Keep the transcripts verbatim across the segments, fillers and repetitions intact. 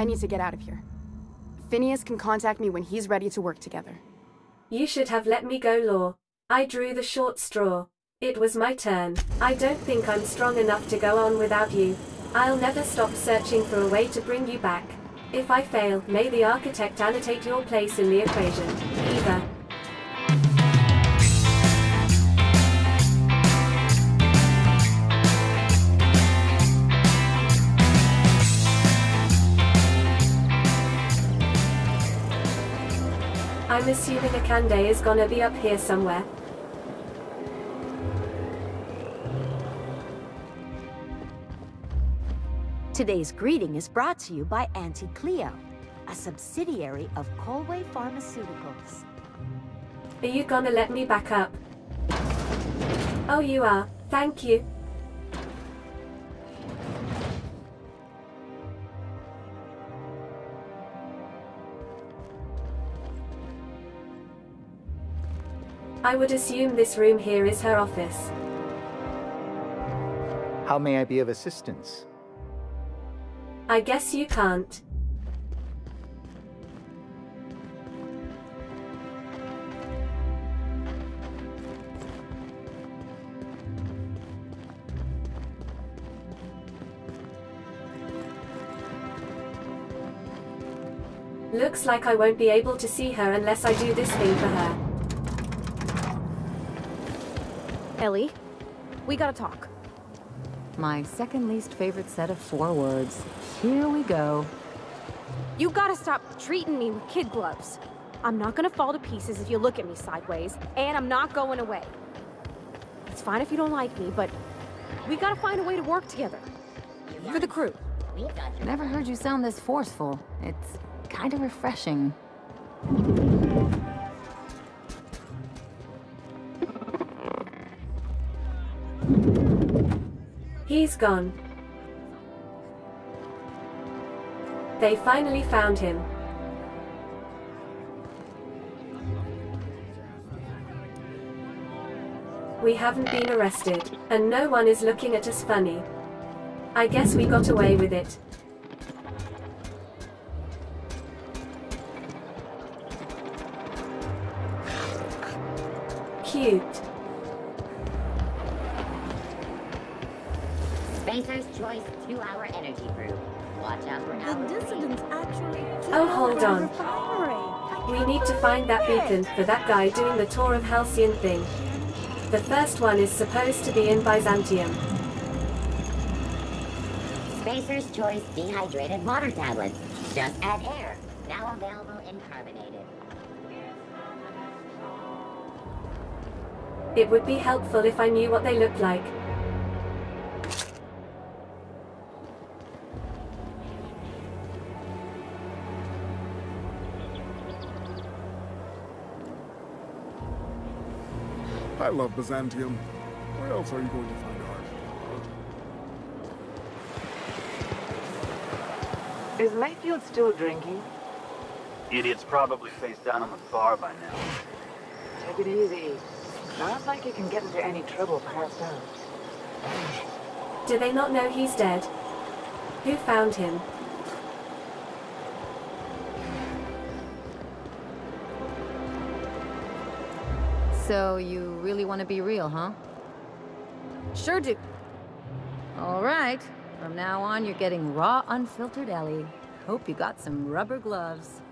I need to get out of here. Phineas can contact me when he's ready to work together. You should have let me go, Lore. I drew the short straw. It was my turn. I don't think I'm strong enough to go on without you. I'll never stop searching for a way to bring you back. If I fail, may the architect annotate your place in the equation. Eva. I'm assuming Akande is gonna be up here somewhere. Today's greeting is brought to you by Auntie Cleo, a subsidiary of Colway Pharmaceuticals. Are you gonna let me back up? Oh, you are. Thank you. I would assume this room here is her office. How may I be of assistance? I guess you can't. Looks like I won't be able to see her unless I do this thing for her. Ellie, we gotta talk. My second least favorite set of four words. Here we go. You gotta stop treating me with kid gloves. I'm not gonna fall to pieces if you look at me sideways, and I'm not going away. It's fine if you don't like me, but we gotta find a way to work together. For the crew. Never heard you sound this forceful. It's kind of refreshing. He's gone. They finally found him. We haven't been arrested, and no one is looking at us funny. I guess we got away with it. Cute. Spacer's Choice two hour energy brew. Watch out for now. The dissidents actually. Oh, hold on. We need to find that beacon for that guy doing the tour of Halcyon thing. The first one is supposed to be in Byzantium. Spacer's Choice dehydrated water tablets. Just add air. Now available in carbonated. It would be helpful if I knew what they looked like. I love Byzantium. Where else are you going to find art? Is Mayfield still drinking? Idiot's probably face down on the bar by now. Take it easy. Not like you can get into any trouble passed out. Do they not know he's dead? Who found him? So you really want to be real, huh? Sure do. All right. From now on, you're getting raw, unfiltered Ellie. Hope you got some rubber gloves.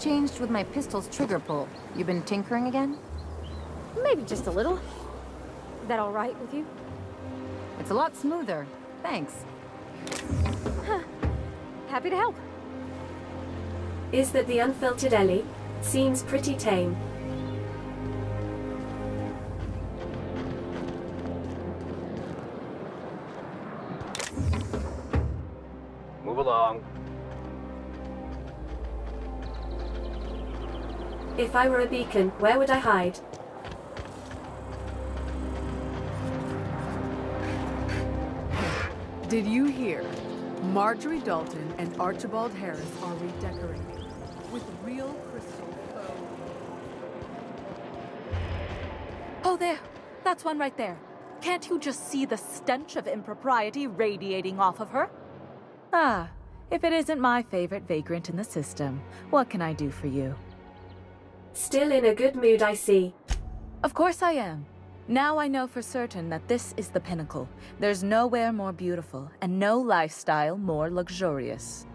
Changed with my pistol's trigger pull. You've been tinkering again? Maybe just a little. Is that all right with you? It's a lot smoother. Thanks. Huh. Happy to help. Is that the unfiltered Ellie? Seems pretty tame. Move along. If I were a beacon, where would I hide? Did you hear? Marjorie Dalton and Archibald Harris are redecorating with real crystal foam. Oh, there. That's one right there. Can't you just see the stench of impropriety radiating off of her? Ah, if it isn't my favorite vagrant in the system, what can I do for you? Still in a good mood, I see. Of course I am. Now I know for certain that this is the pinnacle. There's nowhere more beautiful, and no lifestyle more luxurious.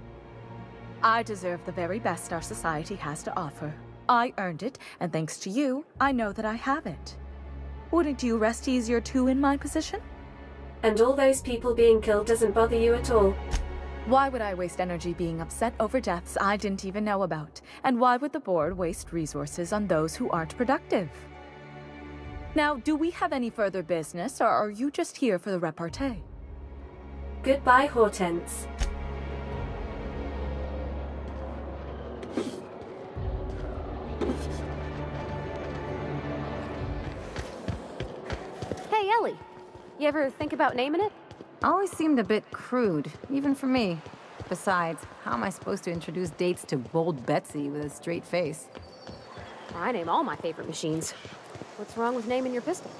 I deserve the very best our society has to offer. I earned it, and thanks to you, I know that I have it. Wouldn't you rest easier too in my position? And all those people being killed doesn't bother you at all? Why would I waste energy being upset over deaths I didn't even know about? And why would the board waste resources on those who aren't productive? Now, do we have any further business, or are you just here for the repartee? Goodbye, Hortense. Hey, Ellie. You ever think about naming it? Always seemed a bit crude, even for me. Besides, how am I supposed to introduce dates to Bold Betsy with a straight face? I name all my favorite machines. What's wrong with naming your pistol?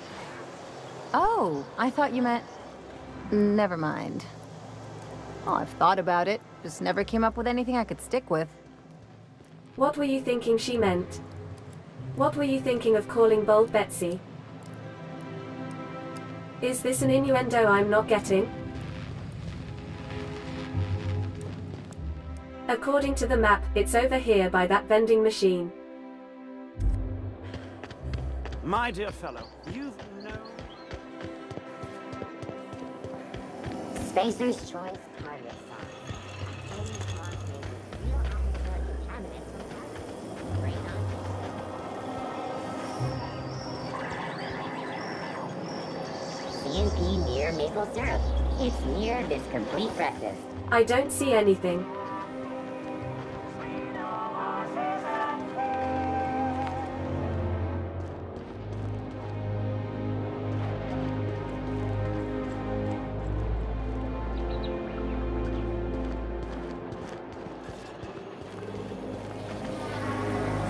Oh, I thought you meant... Never mind. Oh, I've thought about it. Just never came up with anything I could stick with. What were you thinking she meant? What were you thinking of calling Bold Betsy? Is this an innuendo I'm not getting? According to the map, it's over here by that vending machine. My dear fellow, you've known... Spacer's Choice Cardiac Song. C and P near maple syrup. It's near this complete breakfast. I don't see anything.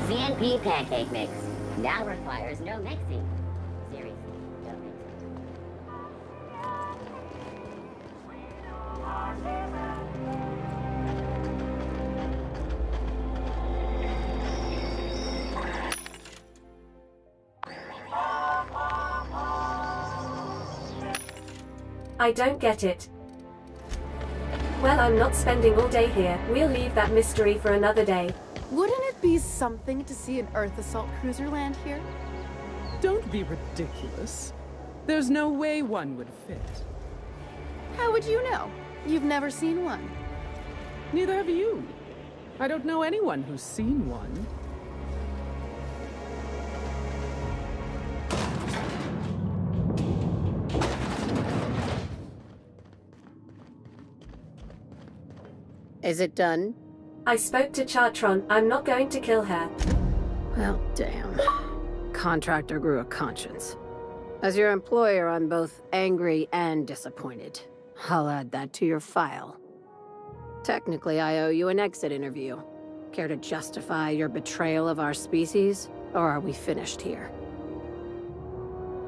Z N P pancake mix now requires no mixing. Seriously, no mixing. I don't get it. Well, I'm not spending all day here. We'll leave that mystery for another day. Wouldn't it be something to see an Earth Assault cruiser land here? Don't be ridiculous. There's no way one would fit. How would you know? You've never seen one. Neither have you. I don't know anyone who's seen one. Is it done? I spoke to Chartrand. I'm not going to kill her. Well, damn. Contractor grew a conscience. As your employer, I'm both angry and disappointed. I'll add that to your file. Technically, I owe you an exit interview. Care to justify your betrayal of our species, or are we finished here?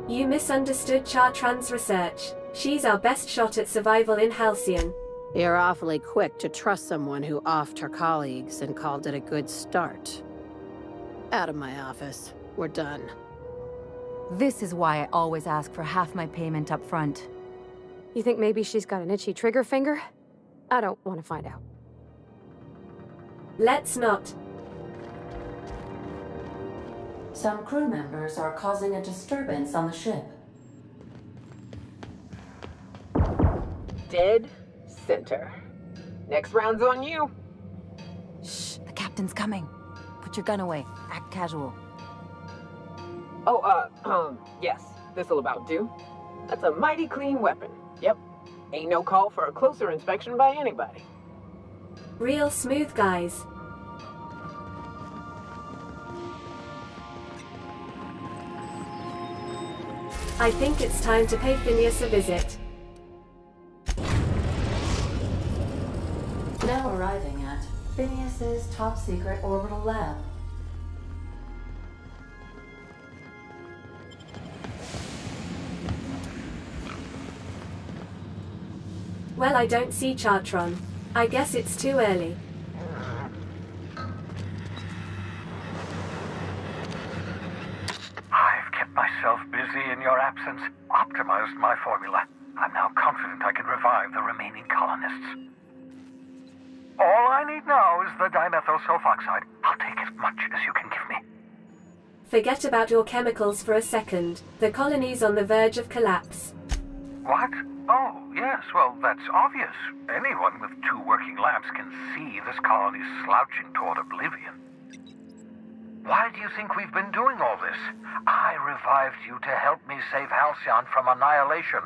You misunderstood Chartrand's research. She's our best shot at survival in Halcyon. You're awfully quick to trust someone who offed her colleagues and called it a good start. Out of my office. We're done. This is why I always ask for half my payment up front. You think maybe she's got an itchy trigger finger? I don't want to find out. Let's not. Some crew members are causing a disturbance on the ship. Dead? Center. Next round's on you. Shh, the captain's coming. Put your gun away. Act casual. Oh, uh, um, yes. This'll about do. That's a mighty clean weapon. Yep. Ain't no call for a closer inspection by anybody. Real smooth, guys. I think it's time to pay Phineas a visit. Phineas's top secret orbital lab. Well, I don't see Chartrand. I guess it's too early. I've kept myself busy in your absence, optimized my formula. I'm now confident I can revive the remaining colonists. All I need now is the dimethyl sulfoxide. I'll take as much as you can give me. Forget about your chemicals for a second. The colony's on the verge of collapse. What? Oh, yes, well, that's obvious. Anyone with two working labs can see this colony's slouching toward oblivion. Why do you think we've been doing all this? I revived you to help me save Halcyon from annihilation.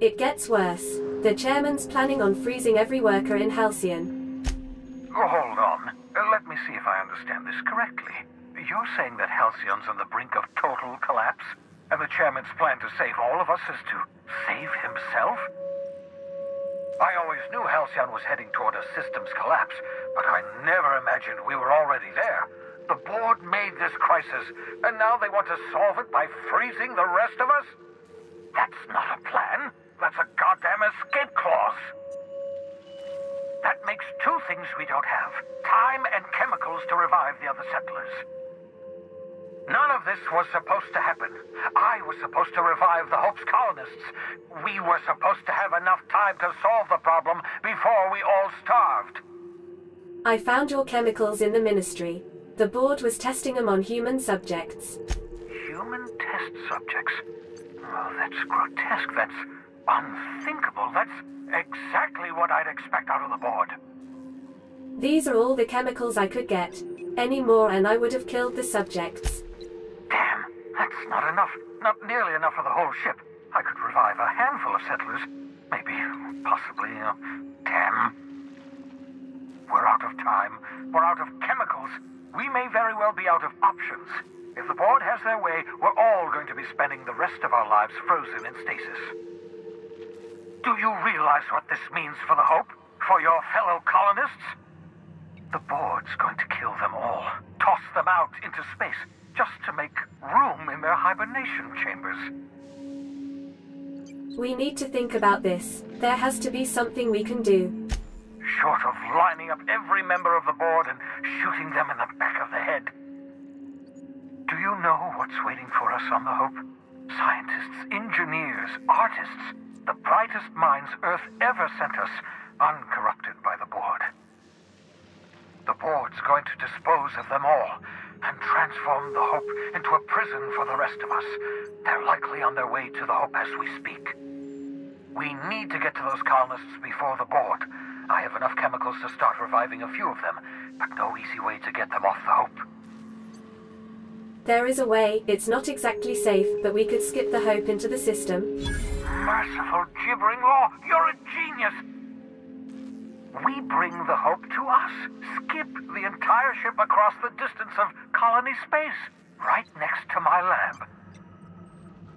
It gets worse. The chairman's planning on freezing every worker in Halcyon. Hold on. Let me see if I understand this correctly. You're saying that Halcyon's on the brink of total collapse, and the chairman's plan to save all of us is to save himself? I always knew Halcyon was heading toward a systems collapse, but I never imagined we were already there. The board made this crisis, and now they want to solve it by freezing the rest of us? That's not a plan. That's a goddamn escape clause! That makes two things we don't have. Time and chemicals to revive the other settlers. None of this was supposed to happen. I was supposed to revive the Hope's colonists. We were supposed to have enough time to solve the problem before we all starved. I found your chemicals in the ministry. The board was testing them on human subjects. Human test subjects? Oh, that's grotesque. That's... unthinkable. That's exactly what I'd expect out of the board. These are all the chemicals I could get. Any more and I would have killed the subjects. Damn, that's not enough. Not nearly enough for the whole ship. I could revive a handful of settlers. Maybe, possibly, uh, damn. We're out of time. We're out of chemicals. We may very well be out of options. If the board has their way, we're all going to be spending the rest of our lives frozen in stasis. Do you realize what this means for the Hope? For your fellow colonists? The board's going to kill them all, toss them out into space, just to make room in their hibernation chambers. We need to think about this. There has to be something we can do. Short of lining up every member of the board and shooting them in the back of the head. Do you know what's waiting for us on the Hope? Scientists, engineers, artists. The brightest minds Earth ever sent us, uncorrupted by the board. The board's going to dispose of them all, and transform the Hope into a prison for the rest of us. They're likely on their way to the Hope as we speak. We need to get to those colonists before the board. I have enough chemicals to start reviving a few of them, but no easy way to get them off the Hope. There is a way. It's not exactly safe, but we could skip the Hope into the system. Merciful gibbering Lore, you're a genius! We bring the Hope to us. Skip the entire ship across the distance of colony space, right next to my lab.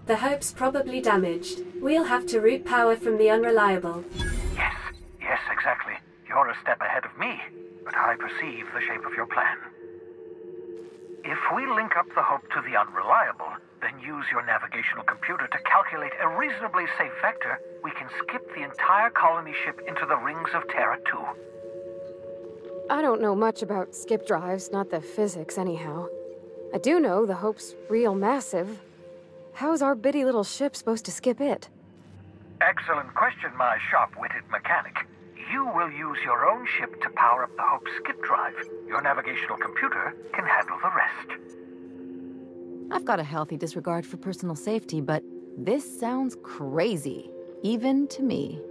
The Hope's probably damaged. We'll have to route power from the Unreliable. Yes, yes, exactly. You're a step ahead of me, but I perceive the shape of your plan. If we link up the Hope to the Unreliable, then use your navigational computer to calculate a reasonably safe vector, we can skip the entire colony ship into the rings of Terra two. I don't know much about skip drives, not the physics anyhow. I do know the Hope's real massive. How's our bitty little ship supposed to skip it? Excellent question, my sharp-witted mechanic. You will use your own ship to power up the Hope's skip drive. Your navigational computer can handle the rest. I've got a healthy disregard for personal safety, but this sounds crazy, even to me.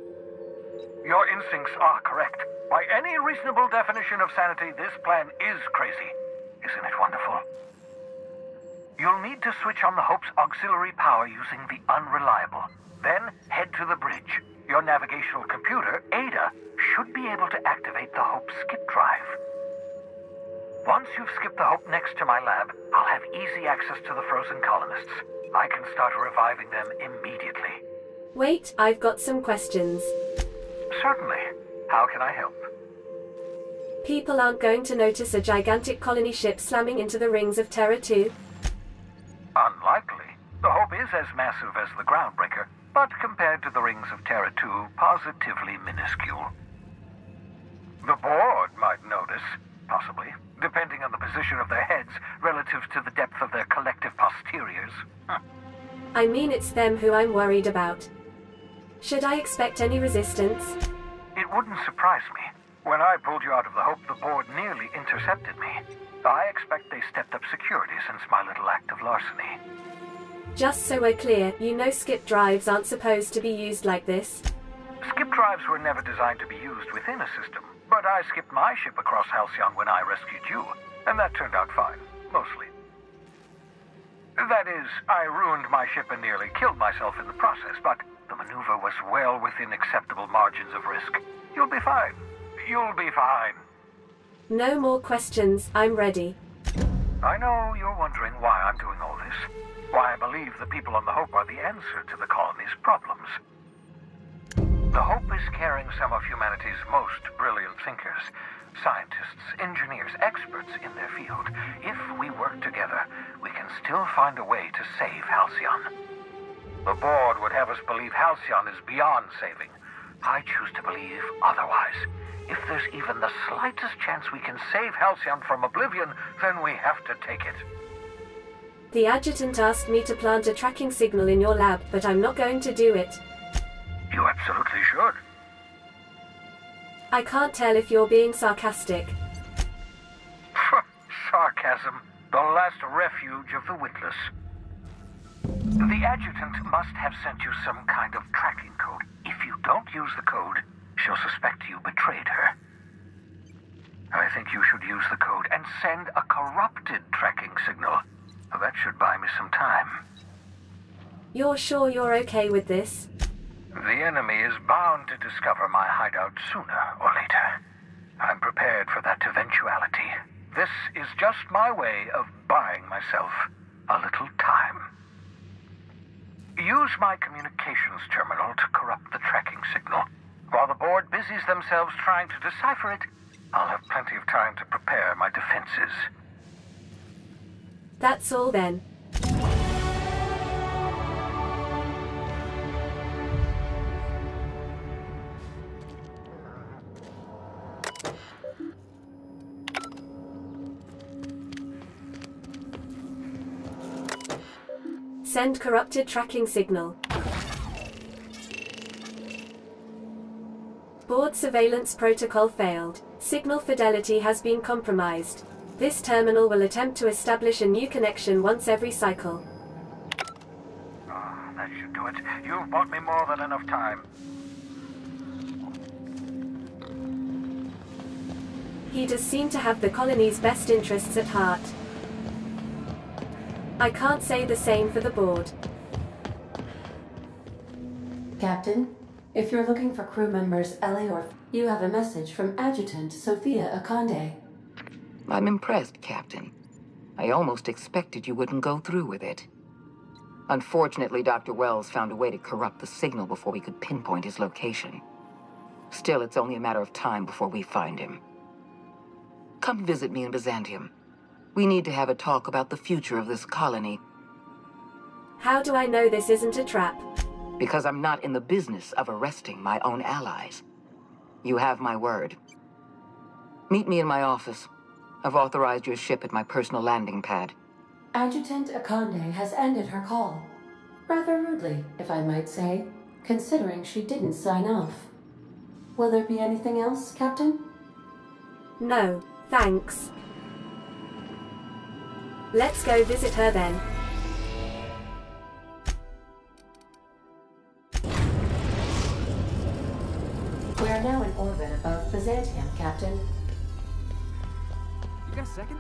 Your instincts are correct. By any reasonable definition of sanity, this plan is crazy. Isn't it wonderful? You'll need to switch on the Hope's auxiliary power using the Unreliable. Then head to the bridge. Your navigational computer, Ada, should be able to activate the Hope skip drive. Once you've skipped the Hope next to my lab, I'll have easy access to the frozen colonists. I can start reviving them immediately. Wait, I've got some questions. Certainly. How can I help? People aren't going to notice a gigantic colony ship slamming into the rings of Terra two. Unlikely. The Hope is as massive as the Groundbreaker, but compared to the rings of Terra two, positively minuscule. The board might notice, possibly, depending on the position of their heads relative to the depth of their collective posteriors. Huh. I mean, it's them who I'm worried about. Should I expect any resistance? It wouldn't surprise me. When I pulled you out of the Hope, the board nearly intercepted me. I expect they stepped up security since my little act of larceny. Just so we're clear, you know skip drives aren't supposed to be used like this. Skip drives were never designed to be used within a system, but I skipped my ship across Halcyon when I rescued you, and that turned out fine, mostly. That is, I ruined my ship and nearly killed myself in the process, but the maneuver was well within acceptable margins of risk. You'll be fine. You'll be fine. No more questions. I'm ready. I know you're wondering why I'm doing all this. Why I believe the people on the Hope are the answer to the colony's problems. The Hope is carrying some of humanity's most brilliant thinkers, scientists, engineers, experts in their field. If we work together, we can still find a way to save Halcyon. The board would have us believe Halcyon is beyond saving. I choose to believe otherwise. If there's even the slightest chance we can save Halcyon from oblivion, then we have to take it. The Adjutant asked me to plant a tracking signal in your lab, but I'm not going to do it. You absolutely should. I can't tell if you're being sarcastic. Sarcasm, the last refuge of the witless. The Adjutant must have sent you some kind of tracking code. If you don't use the code, she'll suspect you betrayed her. I think you should use the code and send a corrupted tracking signal. That should buy me some time. You're sure you're okay with this? The enemy is bound to discover my hideout sooner or later. I'm prepared for that eventuality. This is just my way of buying myself a little time. Use my communications terminal to corrupt the tracking signal. While the board busies themselves trying to decipher it, I'll have plenty of time to prepare my defenses. That's all then. Send corrupted tracking signal. Board surveillance protocol failed. Signal fidelity has been compromised. This terminal will attempt to establish a new connection once every cycle. Ah, that should do it. You've bought me more than enough time. He does seem to have the colony's best interests at heart. I can't say the same for the board. Captain, if you're looking for crew members Ellie or F you have a message from Adjutant Sophia Akande. I'm impressed, Captain. I almost expected you wouldn't go through with it. Unfortunately, Doctor Wells found a way to corrupt the signal before we could pinpoint his location. Still, it's only a matter of time before we find him. Come visit me in Byzantium. We need to have a talk about the future of this colony. How do I know this isn't a trap? Because I'm not in the business of arresting my own allies. You have my word. Meet me in my office. I've authorized your ship at my personal landing pad. Adjutant Akande has ended her call. Rather rudely, if I might say, considering she didn't sign off. Will there be anything else, Captain? No, thanks. Let's go visit her then. We are now in orbit above Byzantium, Captain. You got a second?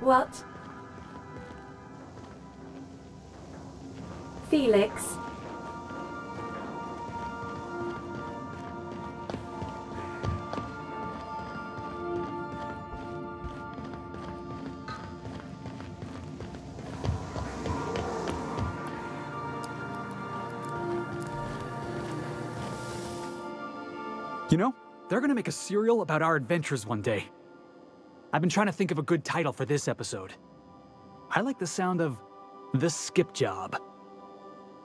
What? Felix? You know, They're gonna make a serial about our adventures one day. I've been trying to think of a good title for this episode. I like the sound of The Skip Job.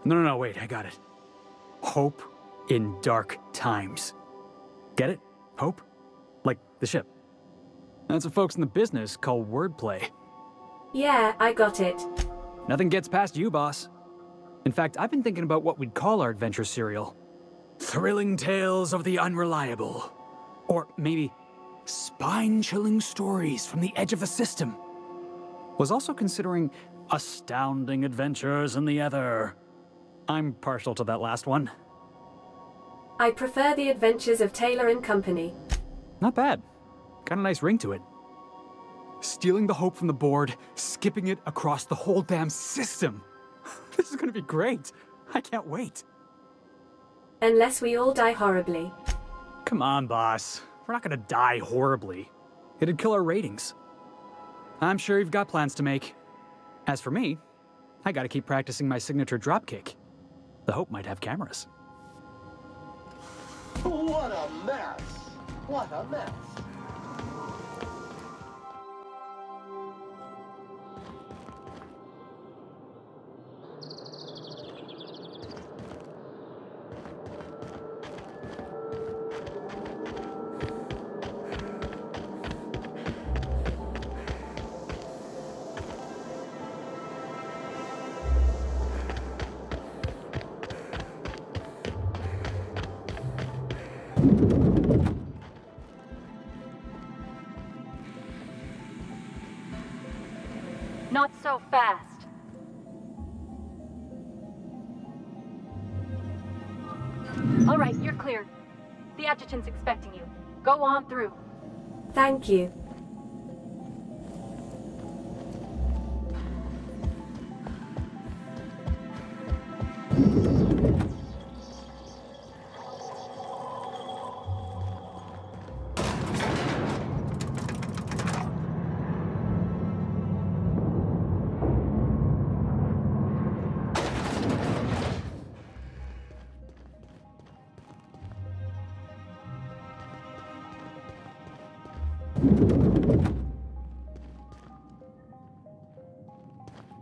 No, no, no, wait, I got it. Hope in Dark Times. Get it? Hope? Like the ship. That's what folks in the business call wordplay. Yeah, I got it. Nothing gets past you, boss. In fact, I've been thinking about what we'd call our adventure serial. Thrilling Tales of the Unreliable. Or maybe Spine-Chilling Stories from the Edge of the System. Was also considering Astounding Adventures in the Ether. I'm partial to that last one. I prefer The Adventures of Taylor and Company. Not bad. Got a nice ring to it. Stealing the hope from the board, skipping it across the whole damn system. This is gonna be great. I can't wait. Unless we all die horribly. Come on, boss. We're not gonna die horribly. It'd kill our ratings. I'm sure you've got plans to make. As for me, I gotta keep practicing my signature dropkick. The Hope might have cameras. What a mess! What a mess! Not so fast. All right, you're clear. The adjutant's expecting you. Go on through. Thank you.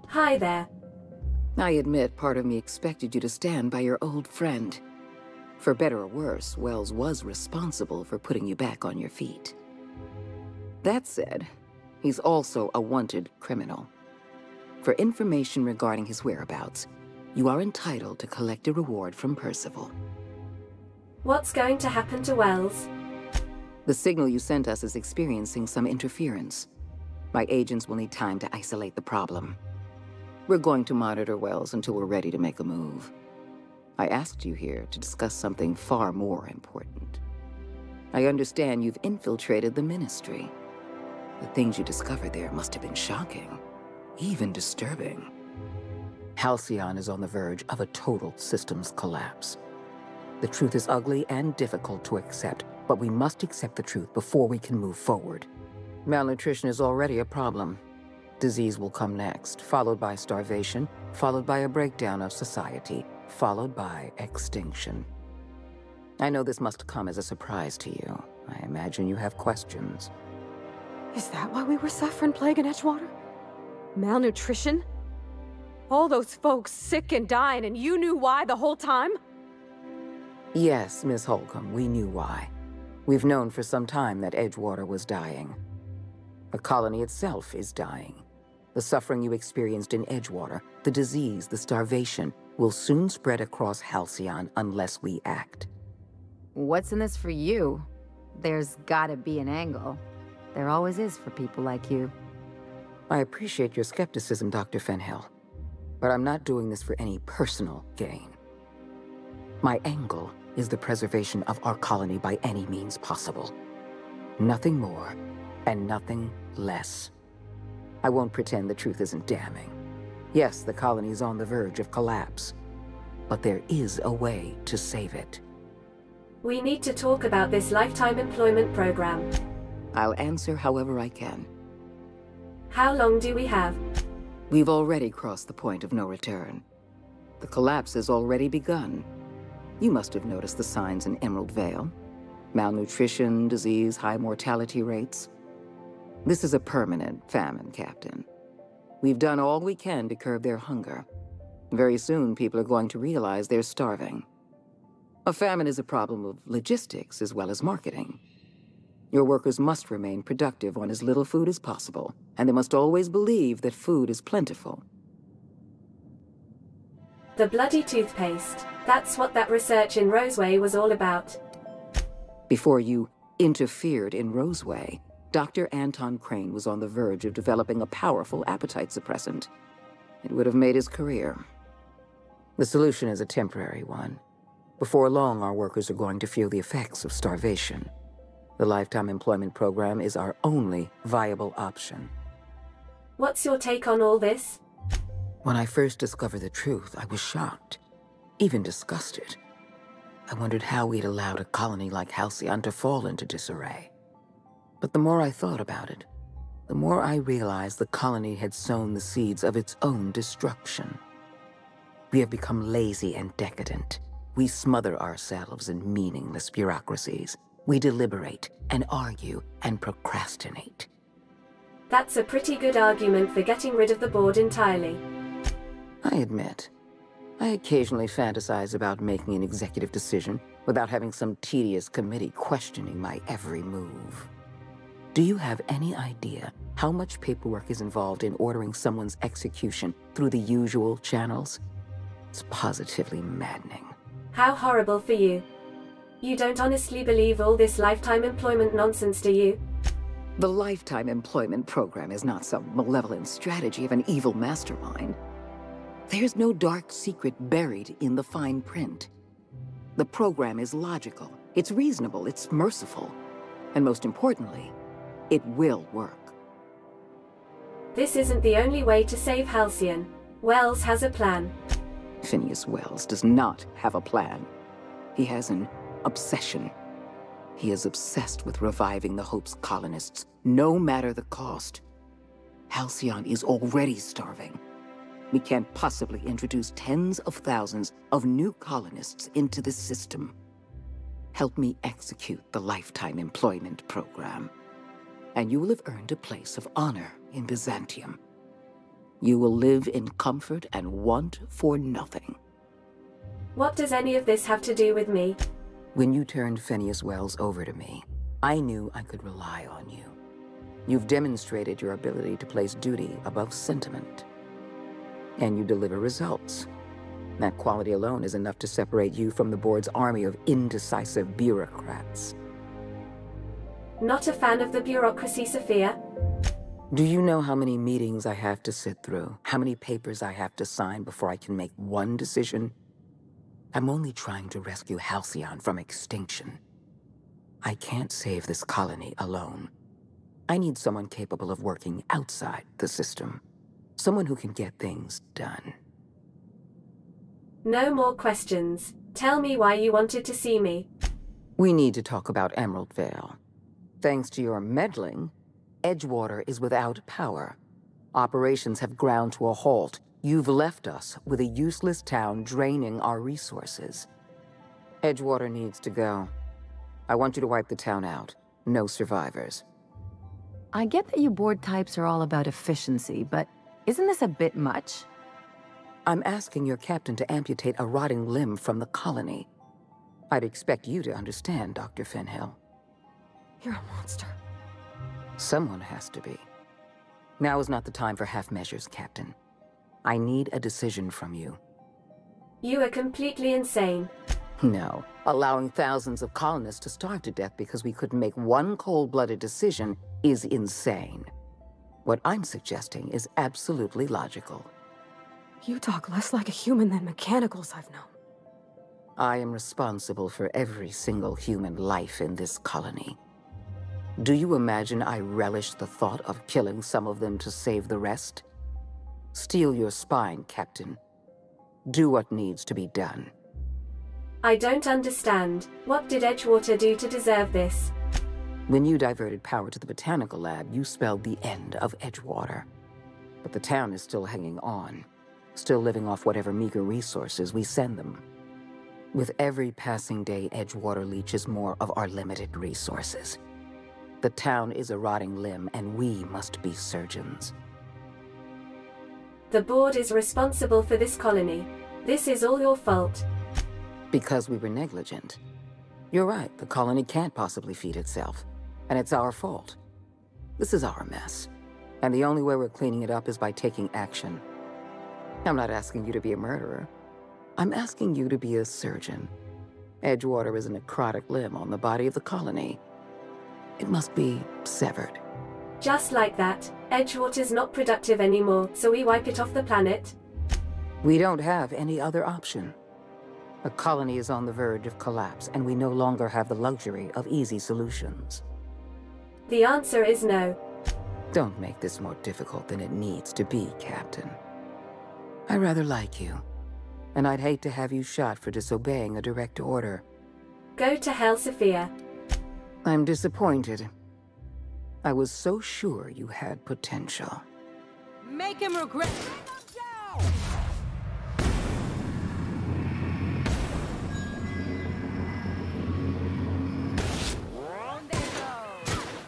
Hi there. I admit part of me expected you to stand by your old friend. For better or worse, Wells was responsible for putting you back on your feet. That said, he's also a wanted criminal. For information regarding his whereabouts, you are entitled to collect a reward from Percival. What's going to happen to Wells? The signal you sent us is experiencing some interference. My agents will need time to isolate the problem. We're going to monitor Wells until we're ready to make a move. I asked you here to discuss something far more important. I understand you've infiltrated the Ministry. The things you discovered there must have been shocking, even disturbing. Halcyon is on the verge of a total systems collapse. The truth is ugly and difficult to accept, but we must accept the truth before we can move forward. Malnutrition is already a problem. Disease will come next, followed by starvation, followed by a breakdown of society, followed by extinction. I know this must come as a surprise to you. I imagine you have questions. Is that why we were suffering plague in Edgewater? Malnutrition? All those folks sick and dying, and you knew why the whole time? Yes, Miss Holcomb, we knew why. We've known for some time that Edgewater was dying. The colony itself is dying. The suffering you experienced in Edgewater, the disease, the starvation, will soon spread across Halcyon unless we act. What's in this for you? There's gotta be an angle. There always is for people like you. I appreciate your skepticism, Doctor Fenhill, but I'm not doing this for any personal gain. My angle is the preservation of our colony by any means possible. Nothing more and nothing less. I won't pretend the truth isn't damning. Yes, the colony is on the verge of collapse, but there is a way to save it. We need to talk about this lifetime employment program. I'll answer however I can. How long do we have? We've already crossed the point of no return. The collapse has already begun. You must have noticed the signs in Emerald Vale. Malnutrition, disease, high mortality rates. This is a permanent famine, Captain. We've done all we can to curb their hunger. Very soon, people are going to realize they're starving. A famine is a problem of logistics as well as marketing. Your workers must remain productive on as little food as possible, and they must always believe that food is plentiful. The bloody toothpaste. That's what that research in Roseway was all about. Before you interfered in Roseway, Doctor Anton Crane was on the verge of developing a powerful appetite suppressant. It would have made his career. The solution is a temporary one. Before long, our workers are going to feel the effects of starvation. The Lifetime Employment Program is our only viable option. What's your take on all this? When I first discovered the truth, I was shocked, even disgusted. I wondered how we'd allowed a colony like Halcyon to fall into disarray. But the more I thought about it, the more I realized the colony had sown the seeds of its own destruction. We have become lazy and decadent. We smother ourselves in meaningless bureaucracies. We deliberate and argue and procrastinate. That's a pretty good argument for getting rid of the board entirely. I admit, I occasionally fantasize about making an executive decision without having some tedious committee questioning my every move. Do you have any idea how much paperwork is involved in ordering someone's execution through the usual channels? It's positively maddening. How horrible for you. You don't honestly believe all this lifetime employment nonsense, do you? The Lifetime Employment Program is not some malevolent strategy of an evil mastermind. There's no dark secret buried in the fine print. The program is logical, it's reasonable, it's merciful, and most importantly, it will work. This isn't the only way to save Halcyon. Wells has a plan. Phineas Wells does not have a plan. He has an obsession. He is obsessed with reviving the Hope's colonists, no matter the cost. Halcyon is already starving. We can't possibly introduce tens of thousands of new colonists into this system. Help me execute the Lifetime Employment Program, and you will have earned a place of honor in Byzantium. You will live in comfort and want for nothing. What does any of this have to do with me? When you turned Phineas Wells over to me, I knew I could rely on you. You've demonstrated your ability to place duty above sentiment. And you deliver results. That quality alone is enough to separate you from the board's army of indecisive bureaucrats. Not a fan of the bureaucracy, Sophia. Do you know how many meetings I have to sit through? How many papers I have to sign before I can make one decision? I'm only trying to rescue Halcyon from extinction. I can't save this colony alone. I need someone capable of working outside the system. Someone who can get things done. No more questions. Tell me why you wanted to see me. We need to talk about Emerald Vale. Thanks to your meddling, Edgewater is without power. Operations have ground to a halt. You've left us with a useless town draining our resources. Edgewater needs to go. I want you to wipe the town out. No survivors. I get that you board types are all about efficiency, but isn't this a bit much? I'm asking your captain to amputate a rotting limb from the colony. I'd expect you to understand, Doctor Fenhill. You're a monster. Someone has to be. Now is not the time for half measures, Captain. I need a decision from you. You are completely insane. No. Allowing thousands of colonists to starve to death because we couldn't make one cold-blooded decision is insane. What I'm suggesting is absolutely logical. You talk less like a human than mechanicals I've known. I am responsible for every single human life in this colony. Do you imagine I relish the thought of killing some of them to save the rest? Steel your spine, Captain. Do what needs to be done. I don't understand. What did Edgewater do to deserve this? When you diverted power to the botanical lab, you spelled the end of Edgewater. But the town is still hanging on, still living off whatever meager resources we send them. With every passing day, Edgewater leeches more of our limited resources. The town is a rotting limb, and we must be surgeons. The board is responsible for this colony. This is all your fault. Because we were negligent. You're right, the colony can't possibly feed itself. And it's our fault. This is our mess. And the only way we're cleaning it up is by taking action. I'm not asking you to be a murderer. I'm asking you to be a surgeon. Edgewater is a necrotic limb on the body of the colony. It must be severed. Just like that. Edgewater's not productive anymore, so we wipe it off the planet. We don't have any other option. A colony is on the verge of collapse, and we no longer have the luxury of easy solutions. The answer is no. Don't make this more difficult than it needs to be, Captain. I rather like you, and I'd hate to have you shot for disobeying a direct order. Go to hell, Sophia. I'm disappointed. I was so sure you had potential. Make him regret. Bring him down!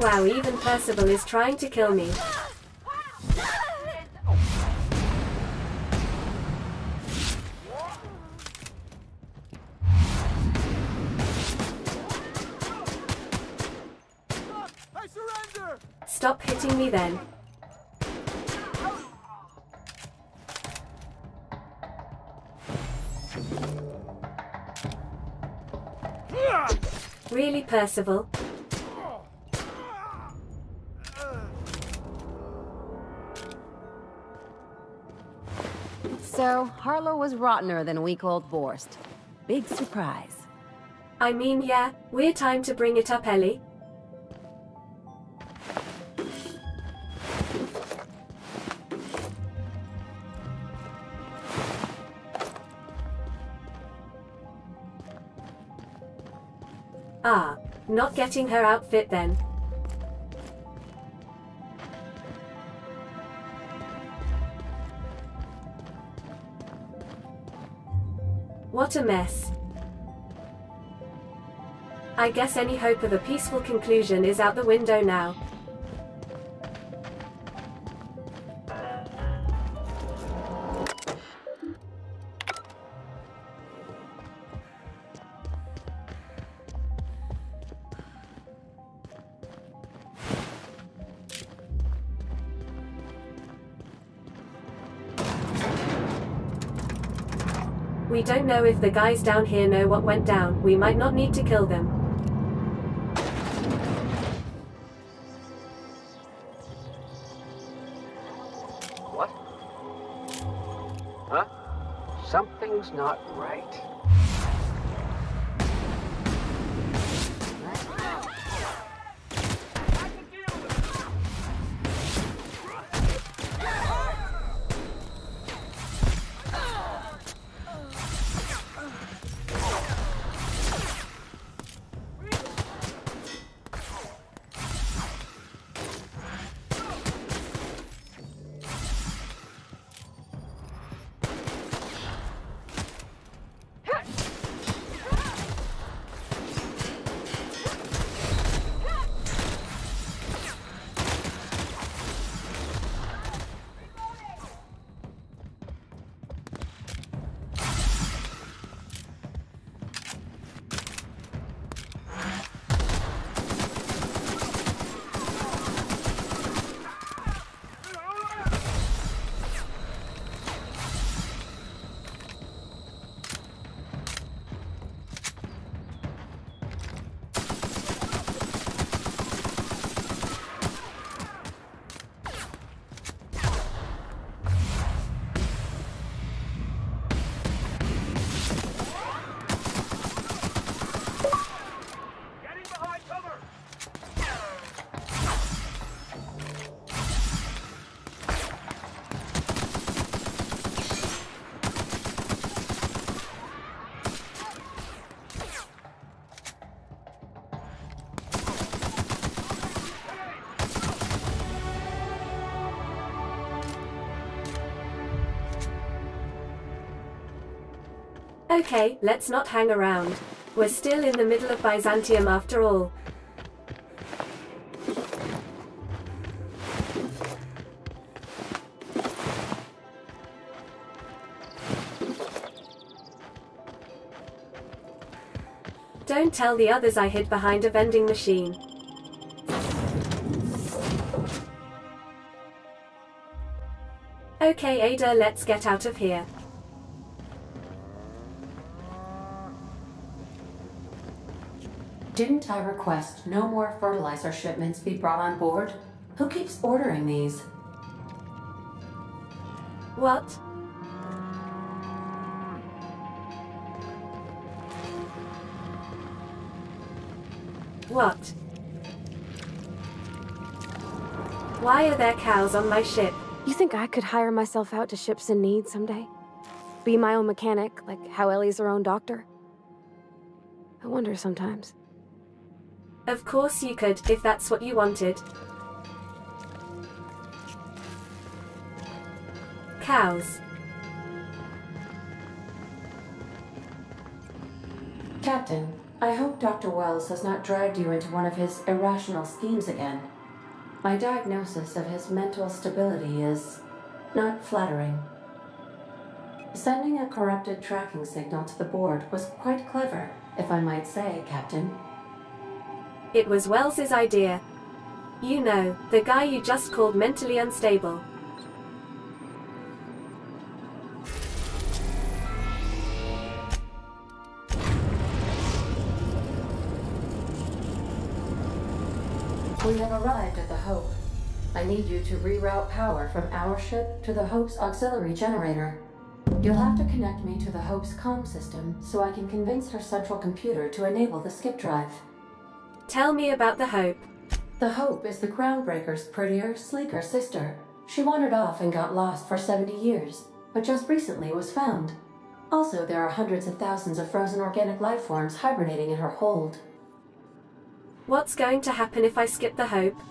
Wow, even Percival is trying to kill me. I surrender! Stop hitting me then. Really, Percival? So, Harlow was rottener than week-old Borst. Big surprise. I mean, yeah, we're time to bring it up, Ellie. Ah, not getting her outfit then. What a mess. I guess any hope of a peaceful conclusion is out the window now. We don't know if the guys down here know what went down. We might not need to kill them. What? Huh? Something's not right. Hey! Okay, let's not hang around. We're still in the middle of Byzantium after all. Don't tell the others I hid behind a vending machine. Okay, Ada, let's get out of here. Didn't I request no more fertilizer shipments be brought on board? Who keeps ordering these? What? What? Why are there cows on my ship? You think I could hire myself out to ships in need someday? Be my own mechanic, like how Ellie's her own doctor? I wonder sometimes. Of course you could, if that's what you wanted. Cows. Captain, I hope Doctor Wells has not dragged you into one of his irrational schemes again. My diagnosis of his mental stability is not flattering. Sending a corrupted tracking signal to the board was quite clever, if I might say, Captain. It was Wells's idea. You know, the guy you just called mentally unstable. We have arrived at the HOPE. I need you to reroute power from our ship to the HOPE's auxiliary generator. You'll have to connect me to the HOPE's comm system so I can convince her central computer to enable the skip drive. Tell me about the HOPE. The HOPE is the Groundbreaker's prettier, sleeker sister. She wandered off and got lost for seventy years, but just recently was found. Also, there are hundreds of thousands of frozen organic life forms hibernating in her hold. What's going to happen if I skip the HOPE?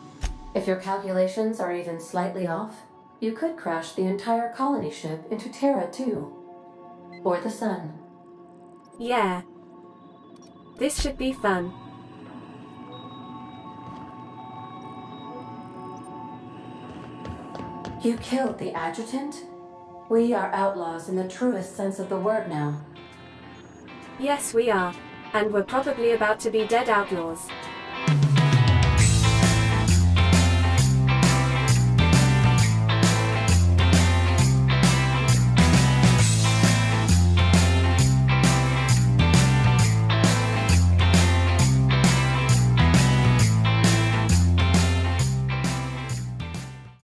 If your calculations are even slightly off, you could crash the entire colony ship into Terra two. Or the sun. Yeah. This should be fun. You killed the adjutant? We are outlaws in the truest sense of the word now. Yes, we are. And we're probably about to be dead outlaws.